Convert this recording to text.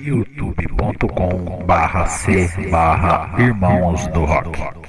youtube.com/c/irmaos do rock.